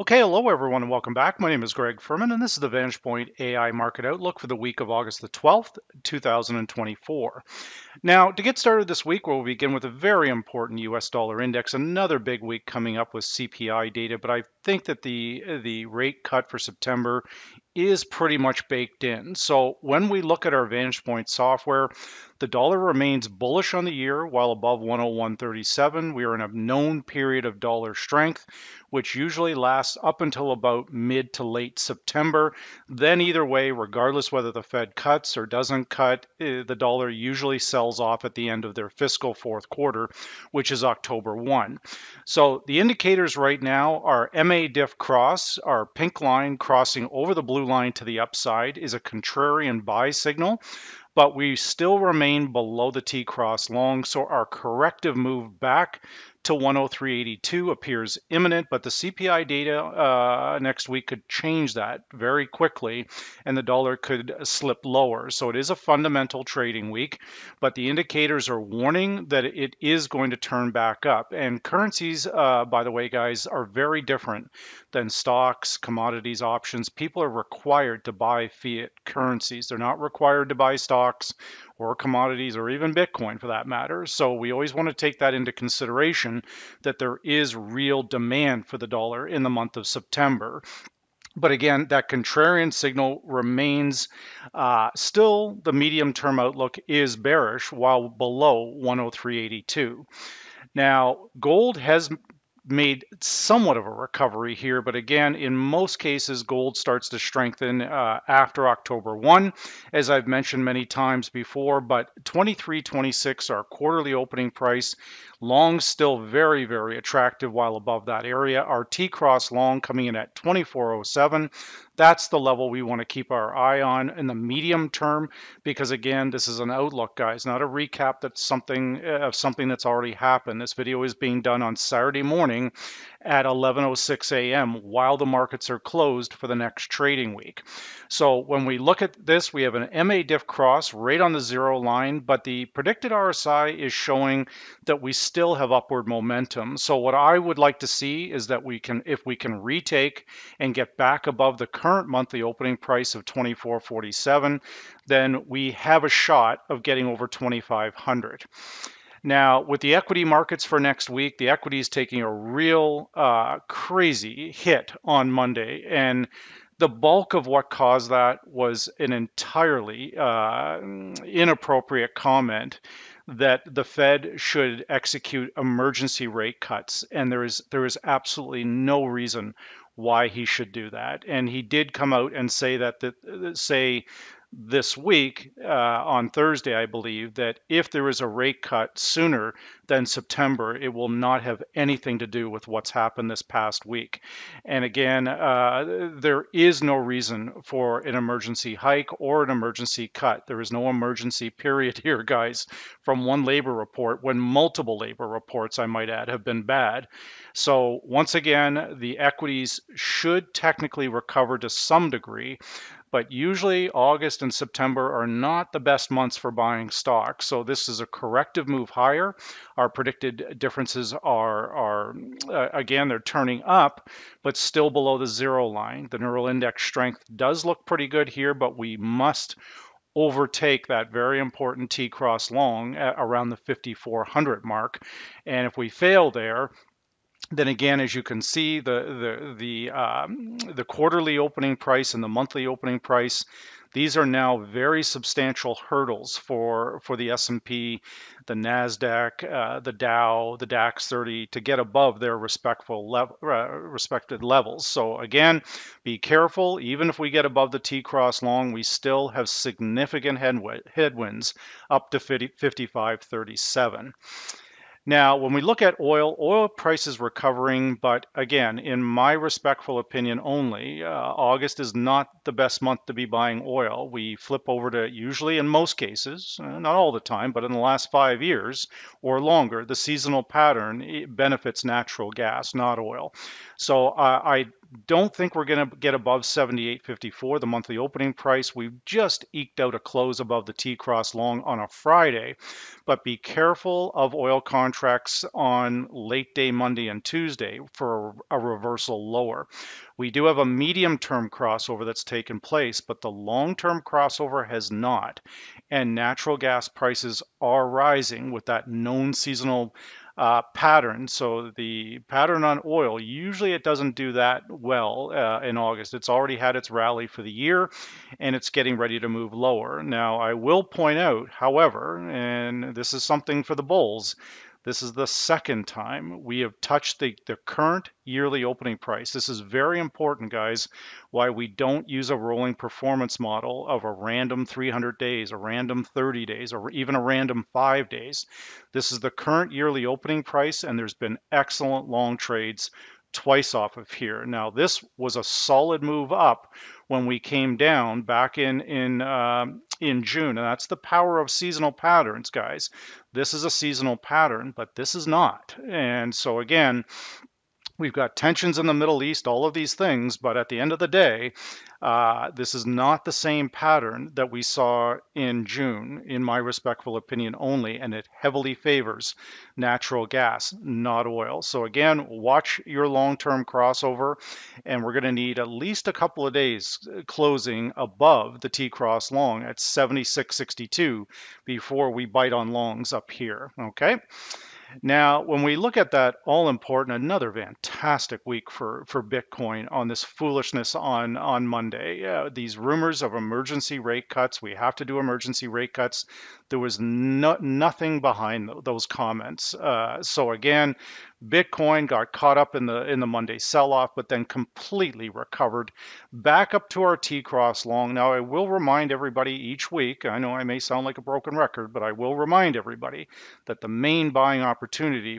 Okay, hello everyone and welcome back. My name is Greg Furman and this is the Vantage Point AI Market Outlook for the week of August the 12th, 2024. Now, to get started this week, we'll begin with a very important US dollar index, another big week coming up with CPI data, but I think that the rate cut for September is pretty much baked in. So when we look at our Vantage Point software, the dollar remains bullish on the year while above 101.37. We are in a known period of dollar strength, which usually lasts up until about mid to late September. Then either way, regardless whether the Fed cuts or doesn't cut, the dollar usually sells off at the end of their fiscal fourth quarter, which is October 1. So the indicators right now are MA diff cross, our pink line crossing over the blue line to the upside is a contrarian buy signal, but we still remain below the T-Cross long, so our corrective move back to 103.82 appears imminent, but the CPI data next week could change that very quickly, and the dollar could slip lower. So it is a fundamental trading week, but the indicators are warning that it is going to turn back up. And currencies, by the way, guys, are very different than stocks, commodities, options. People are required to buy fiat currencies. They're not required to buy stocks or commodities or even Bitcoin for that matter. So we always want to take that into consideration, that there is real demand for the dollar in the month of September. But again, that contrarian signal remains still the medium-term outlook is bearish while below 103.82. Now, gold has made somewhat of a recovery here, but again, in most cases, gold starts to strengthen after October 1, as I've mentioned many times before, but 23.26, our quarterly opening price, long still very, very attractive while above that area. Our T-Cross long coming in at 24.07. That's the level we want to keep our eye on in the medium term, because again, this is an outlook, guys, not a recap that's something that's already happened. This video is being done on Saturday morning at 11:06 a.m. while the markets are closed for the next trading week. So when we look at this, we have an MA diff cross right on the zero line, but the predicted RSI is showing that we still have upward momentum. So what I would like to see is that if we can retake and get back above the current monthly opening price of 24.47, then we have a shot of getting over 2,500. Now, with the equity markets for next week, the equity is taking a real crazy hit on Monday, and the bulk of what caused that was an entirely inappropriate comment that the Fed should execute emergency rate cuts, and there is absolutely no reason why he should do that. And he did come out and say that this week on Thursday, I believe, that if there is a rate cut sooner than September, it will not have anything to do with what's happened this past week. And again, there is no reason for an emergency hike or an emergency cut. There is no emergency period here, guys, from one labor report when multiple labor reports, I might add, have been bad. So once again, the equities should technically recover to some degree, but usually August and September are not the best months for buying stocks. So this is a corrective move higher. Our predicted differences are again, they're turning up, but still below the zero line. The neural index strength does look pretty good here, but we must overtake that very important T-Cross long at around the 5,400 mark. And if we fail there, then again, as you can see, the quarterly opening price and the monthly opening price, these are now very substantial hurdles for the S&P, the NASDAQ, the Dow, the DAX 30 to get above their respected levels. So again, be careful. Even if we get above the T-Cross long, we still have significant headwinds up to 55.37. Now, when we look at oil prices recovering, but again, in my respectful opinion only, August is not the best month to be buying oil. We flip over to, usually in most cases, not all the time, but in the last 5 years or longer, the seasonal pattern benefits natural gas, not oil. So I don't think we're going to get above 78.54, the monthly opening price. We've just eked out a close above the T-Cross long on a Friday, but be careful of oil contracts on late day Monday and Tuesday for a reversal lower. We do have a medium-term crossover that's taken place, but the long-term crossover has not, and natural gas prices are rising with that known seasonal pattern. So the pattern on oil, usually it doesn't do that well in August. It's already had its rally for the year and it's getting ready to move lower. Now, I will point out, however, and this is something for the bulls, this is the second time we have touched the current yearly opening price. This is very important, guys, why we don't use a rolling performance model of a random 300 days, a random 30 days, or even a random 5 days. This is the current yearly opening price, and there's been excellent long trades twice off of here. Now, this was a solid move up when we came down back in June, and that's the power of seasonal patterns, guys. This is a seasonal pattern, but this is not. And so again, we've got tensions in the Middle East, all of these things, but at the end of the day, this is not the same pattern that we saw in June, in my respectful opinion only, and it heavily favors natural gas, not oil. So again, watch your long-term crossover, and we're going to need at least a couple of days closing above the T-Cross long at 76.62 before we bite on longs up here, okay? Now, when we look at that all-important, another fantastic week for Bitcoin on this foolishness on Monday. These rumors of emergency rate cuts, we have to do emergency rate cuts. There was nothing behind those comments. So again, Bitcoin got caught up in the Monday sell-off, but then completely recovered back up to our T-Cross long. Now, I will remind everybody each week, I know I may sound like a broken record, but I will remind everybody that the main buying opportunity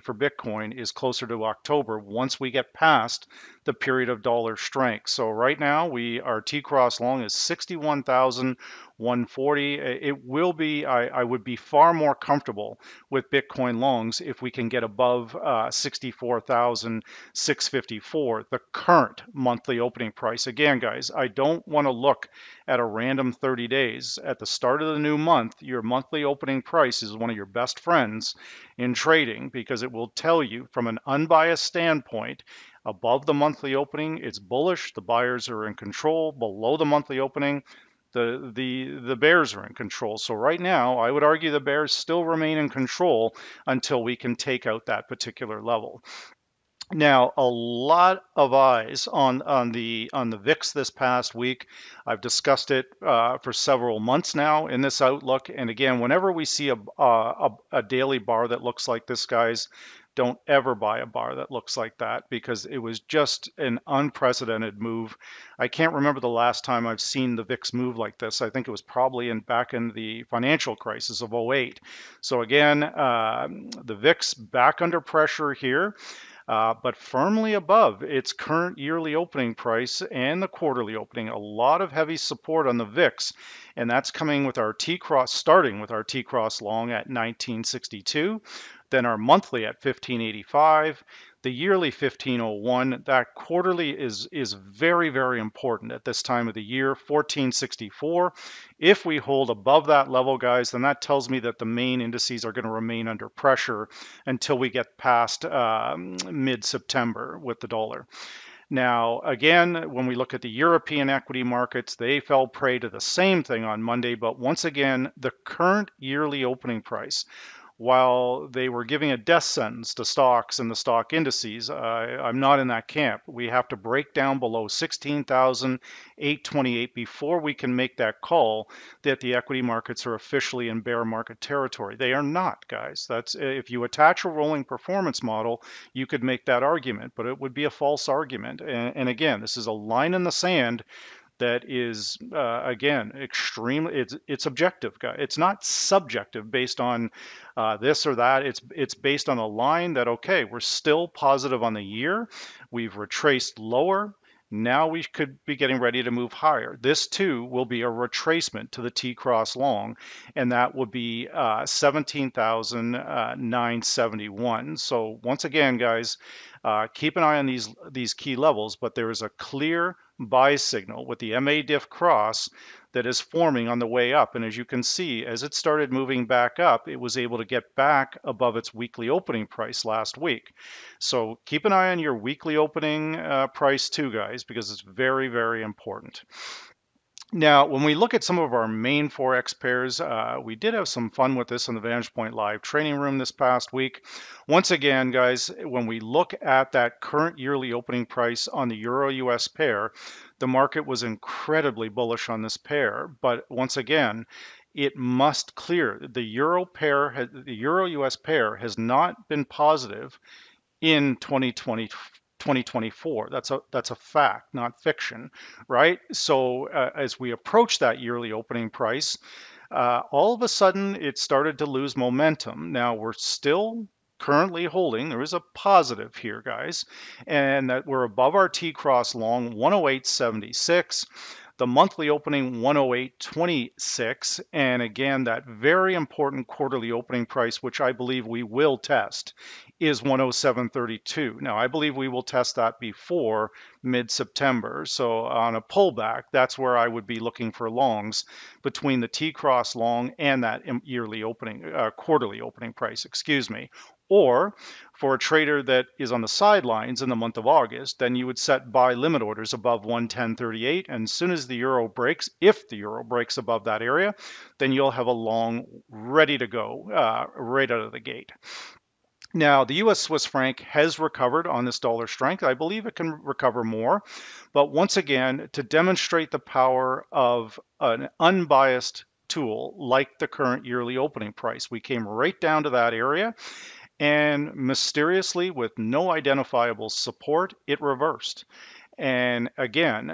for Bitcoin is closer to October once we get past the period of dollar strength. So right now, our T-Cross long is 61,140. It will be, I would be far more comfortable with Bitcoin longs if we can get above 64,654, the current monthly opening price. Again, guys, I don't want to look at a random 30 days. At the start of the new month, your monthly opening price is one of your best friends in trading because it will tell you from an unbiased standpoint. Above the monthly opening, it's bullish. The buyers are in control. Below the monthly opening, the bears are in control. So right now, I would argue the bears still remain in control until we can take out that particular level. Now, a lot of eyes on the VIX this past week. I've discussed it for several months now in this outlook. And again, whenever we see a daily bar that looks like this, guys, don't ever buy a bar that looks like that because it was just an unprecedented move. I can't remember the last time I've seen the VIX move like this. I think it was probably back in the financial crisis of 08. So again, the VIX back under pressure here, but firmly above its current yearly opening price and the quarterly opening. A lot of heavy support on the VIX, and that's coming with our T-Cross, starting with our T-Cross long at 1962. Then our monthly at 1585, the yearly 1501. That quarterly is very, very important at this time of the year, 1464. If we hold above that level, guys, then that tells me that the main indices are going to remain under pressure until we get past mid-September with the dollar. Now, again, when we look at the European equity markets, they fell prey to the same thing on Monday, but once again, the current yearly opening price, while they were giving a death sentence to stocks and the stock indices, I'm not in that camp. We have to break down below 16,828 before we can make that call that the equity markets are officially in bear market territory. They are not, guys. That's, if you attach a rolling performance model, you could make that argument, but it would be a false argument. And again, this is a line in the sand that is, again, extremely, it's objective, guys. It's not subjective based on this or that. It's based on a line that, okay, we're still positive on the year. We've retraced lower. Now we could be getting ready to move higher. This too will be a retracement to the T-Cross long, and that will be 17,971. So once again, guys, keep an eye on these key levels, but there is a clear buy signal with the MA diff cross that is forming on the way up. And as you can see, as it started moving back up, it was able to get back above its weekly opening price last week. So keep an eye on your weekly opening price too, guys, because it's very, very important. Now, when we look at some of our main Forex pairs, we did have some fun with this in the Vantage Point Live training room this past week. Once again, guys, when we look at that current yearly opening price on the Euro-US pair, the market was incredibly bullish on this pair. But once again, it must clear. The Euro pair, the Euro-US pair has not been positive in 2024. That's a fact, not fiction, right? So as we approach that yearly opening price, all of a sudden it started to lose momentum. Now we're still currently holding. There is a positive here, guys, and that we're above our T-Cross long 108.76. The monthly opening 108.26, and again, that very important quarterly opening price, which I believe we will test, is 107.32. Now, I believe we will test that before mid-September, so on a pullback, that's where I would be looking for longs between the T-Cross long and that quarterly opening price, excuse me. Or for a trader that is on the sidelines in the month of August, then you would set buy limit orders above 110.38. And as soon as the euro breaks, if the euro breaks above that area, then you'll have a long ready to go right out of the gate. Now, the U.S. Swiss franc has recovered on this dollar strength. I believe it can recover more. But once again, to demonstrate the power of an unbiased tool like the current yearly opening price, we came right down to that area. And mysteriously, with no identifiable support, it reversed. And again,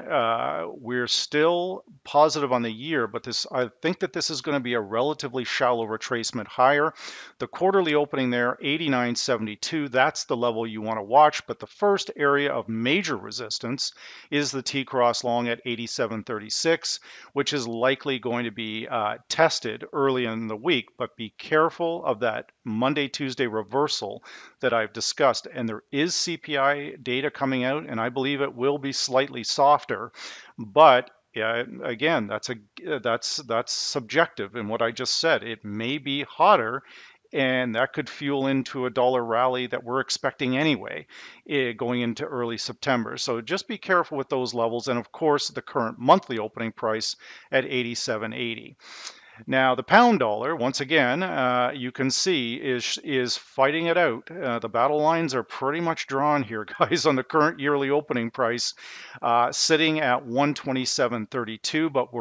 we're still positive on the year, but I think that this is going to be a relatively shallow retracement higher. The quarterly opening there, 89.72, that's the level you want to watch. But the first area of major resistance is the T-Cross long at 87.36, which is likely going to be tested early in the week. But be careful of that Monday, Tuesday reversal that I've discussed. And there is CPI data coming out, and I believe it will be slightly softer, but again, that's subjective. And what I just said, it may be hotter, and that could fuel into a dollar rally that we're expecting anyway, going into early September. So just be careful with those levels, and of course the current monthly opening price at 87.80. Now, the pound dollar, once again, you can see is fighting it out. The battle lines are pretty much drawn here, guys, on the current yearly opening price, sitting at 127.32. But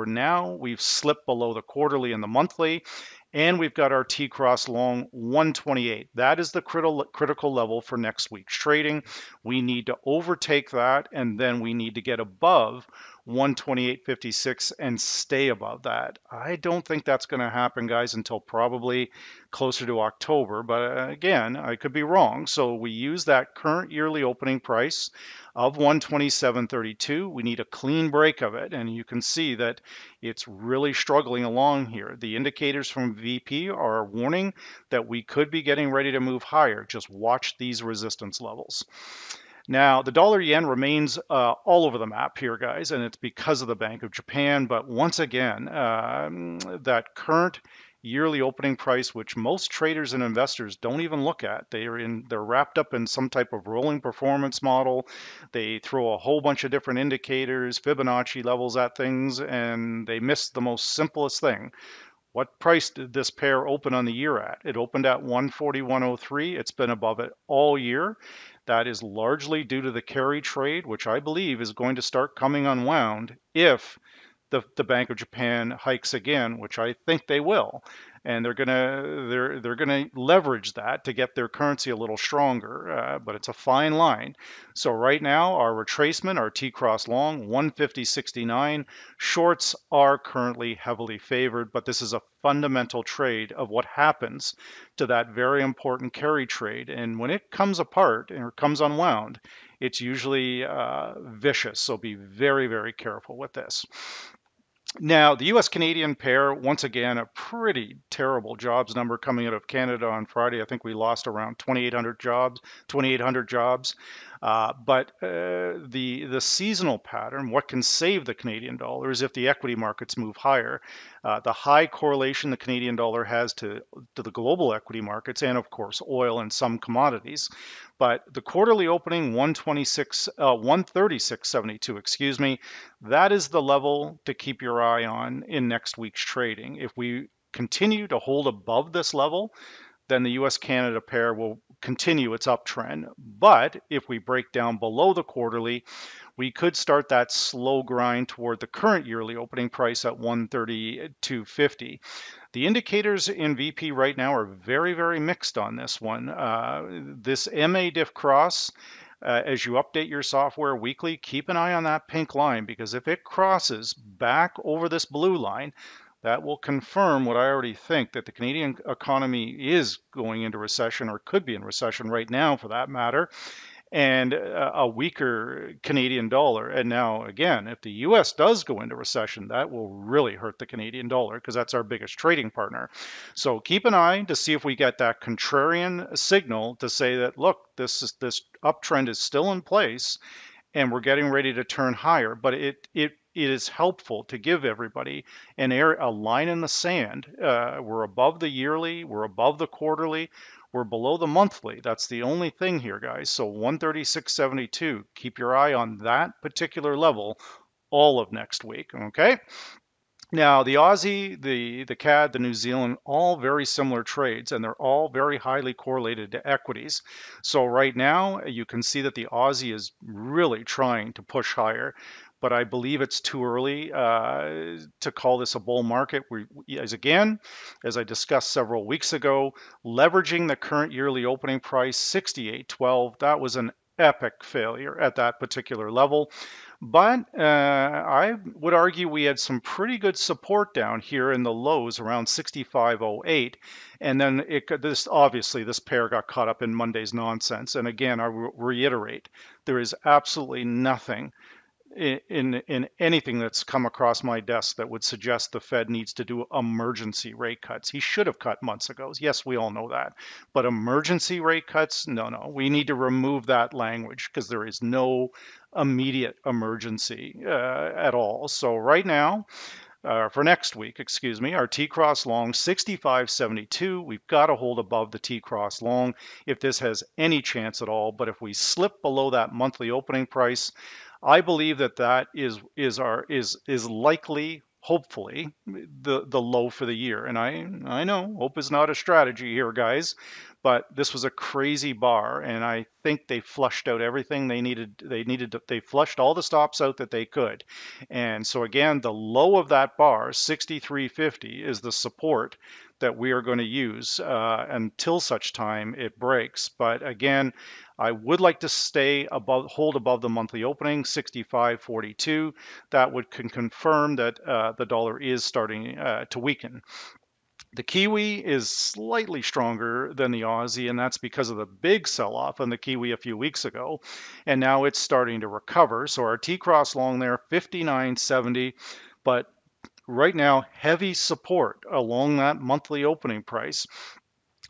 we've slipped below the quarterly and the monthly, and we've got our T-Cross long 128. That is the critical level for next week's trading. We need to overtake that, and then we need to get above 128.56 and stay above that. I don't think that's going to happen, guys, until probably closer to October. But again, I could be wrong. So we use that current yearly opening price of 127.32. We need a clean break of it. And you can see that it's really struggling along here. The indicators from VP are warning that we could be getting ready to move higher. Just watch these resistance levels. Now, the dollar yen remains all over the map here, guys, and it's because of the Bank of Japan. But once again, that current yearly opening price, which most traders and investors don't even look at. They're wrapped up in some type of rolling performance model. They throw a whole bunch of different indicators, Fibonacci levels at things, and they miss the most simplest thing. What price did this pair open on the year at? It opened at 141.03. It's been above it all year. That is largely due to the carry trade, which I believe is going to start coming unwound if the Bank of Japan hikes again, which I think they will. and they're gonna leverage that to get their currency a little stronger, but it's a fine line. So right now our retracement, our T-Cross long 150.69, shorts are currently heavily favored, but this is a fundamental trade of what happens to that very important carry trade, and when it comes apart or comes unwound, it's usually vicious, so be very, very careful with this. Now, the U.S.-Canadian pair, once again, a pretty terrible jobs number coming out of Canada on Friday. I think we lost around 2,800 jobs. But the seasonal pattern, what can save the Canadian dollar is if the equity markets move higher. The high correlation the Canadian dollar has to the global equity markets and, of course, oil and some commodities. But the quarterly opening 136.72, excuse me, that is the level to keep your eye on in next week's trading. If we continue to hold above this level, then the U.S.-Canada pair will continue its uptrend. But if we break down below the quarterly, we could start that slow grind toward the current yearly opening price at 132.50. The indicators in VP right now are very, very mixed on this one. This MA diff cross, as you update your software weekly, keep an eye on that pink line, because if it crosses back over this blue line, that will confirm what I already think, that the Canadian economy is going into recession or could be in recession right now for that matter, and a weaker Canadian dollar. And now, again, if the U.S. does go into recession, that will really hurt the Canadian dollar because that's our biggest trading partner. So keep an eye to see if we get that contrarian signal to say that, look, this uptrend is still in place and we're getting ready to turn higher. But it is helpful to give everybody a line in the sand. We're above the yearly, we're above the quarterly, we're below the monthly. That's the only thing here, guys. So 136.72, keep your eye on that particular level all of next week, okay? Now, the Aussie, the CAD, the New Zealand, all very similar trades, and they're all very highly correlated to equities. So right now, you can see that the Aussie is really trying to push higher, but I believe it's too early to call this a bull market. As I discussed several weeks ago, leveraging the current yearly opening price, 68.12, that was an epic failure at that particular level. But I would argue we had some pretty good support down here in the lows around 65.08, and then this pair got caught up in Monday's nonsense. And again, I reiterate, there is absolutely nothing in anything that's come across my desk that would suggest the Fed needs to do emergency rate cuts. He should have cut months ago. Yes, we all know that. But emergency rate cuts, no. We need to remove that language because there is no immediate emergency at all. So right now, for next week, excuse me, our T-Cross long 65.72. We've got to hold above the T-Cross long if this has any chance at all. But if we slip below that monthly opening price, I believe that is likely, hopefully, the low for the year. And I know hope is not a strategy here, guys, but this was a crazy bar, and I think they flushed out everything they needed. They flushed all the stops out that they could. And so again, the low of that bar, 63.50, is the support that we are going to use until such time it breaks. But again, I would like to hold above the monthly opening, 65.42. That can confirm that the dollar is starting to weaken. The Kiwi is slightly stronger than the Aussie, and that's because of the big sell-off on the Kiwi a few weeks ago, and now it's starting to recover. So our T-Cross long there, 59.70, but right now, heavy support along that monthly opening price.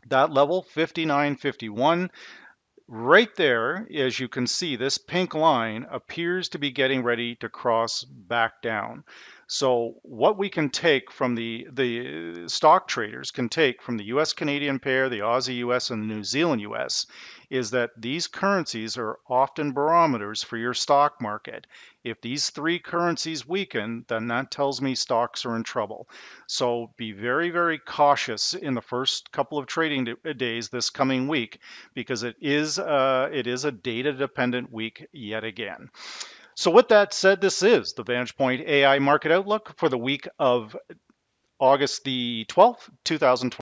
That level, 59.51. Right there, as you can see, this pink line appears to be getting ready to cross back down. So what we can take from the stock traders can take from the U.S.-Canadian pair, the Aussie-U.S. and the New Zealand-U.S. is that these currencies are often barometers for your stock market. If these three currencies weaken, then that tells me stocks are in trouble. So be very, very cautious in the first couple of trading days this coming week, because it is a data-dependent week yet again. So with that said, this is the Vantage Point AI Market Outlook for the week of August the 12th, 2020.